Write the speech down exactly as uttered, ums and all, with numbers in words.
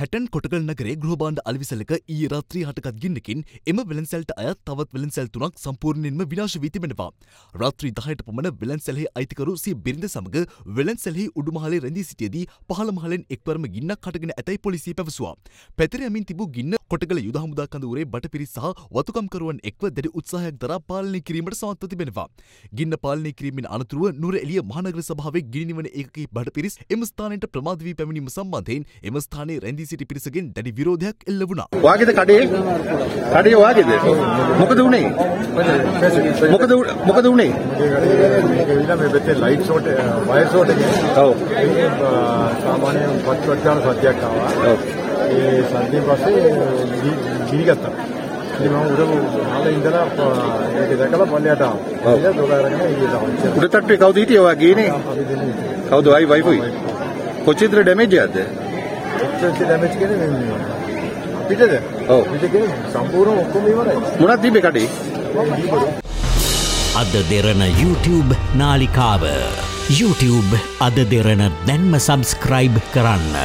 හැටන් කොටගල නගරේ ගෘහභාණ්ඩ අලෙවිසලක ඊයේ රාත්‍රියේ හටගත් ගින්නකින් එම වෙළෙන්සැලට අයත් තවත් වෙළෙන්සැල් තුනක් සම්පූර්ණයෙන්ම විනාශ වී තිබෙනවා. රාත්‍රී දහයට පමණ වෙළෙන්සැලෙහි අයිතිකරු සිය බිරිඳ සමග වෙළෙන්සැලෙහි උඩුමහලේ රැඳී සිටියේදී පහළ මහලෙන් එක්වරම ගින්නක් හටගෙන ඇතැයි පොලිසිය පැවසුවා. පැතිර යමින් තිබූ ගින්න කොටගල යුද හමුදා කඳවුරේ බටපිරිස් සහ වතුකම්කරුවන් එක්ව දැඩි උත්සාහයක් දරා පාලනය කිරීමට සමත්ව තිබෙනවා. ගින්න පාලනය කිරීමෙන් අනතුරුව නුවර එළිය මහනගර සභාවේ ගිනිනිවන ඒකකයේ බටපිරිස් එම ස්ථානයට ප්‍රමාද වී පැමිණීම සම්බන්ධයෙන් එම ස්ථානයේ රැඳී සිටි පිරිසකින් දැඩි විරෝධයක් එල්ල වුණා. වාගෙද කඩේ කඩේ වාගෙද මොකද උනේ මොකද මොකද උනේ මේ වෙත්තේ ලයිට් ෂෝට් වයර් ෂෝට් එක ඔව් සාමාන්‍ය පත්වචන සත්‍යයක් ආවා. ඒ සද්දේ පස්සේ ගිනිගත්තා. ඉතින් මම උඩ ආලා ඉඳලා ඒක දැකලා පල්ලයට ආවා. ඉතින් දොරාරගෙන ඉඳලා උඩ තට්ටුවේ කවුද හිටියේ? ඔයා ගියේ කවුද? වයි වයිෆුයි කොච්චර ඩැමේජ් එකක්ද? ඩැමේජ් කරේ නෙමෙයි පිටද? ඔව් පිට කරේ සම්පූර්ණ ඔක්කොම ඉවරයි. මොනවද තිබ්බේ කඩේ? අද දෙරණ YouTube නාලිකාව YouTube අද දෙරණ දැන්ම subscribe කරන්න.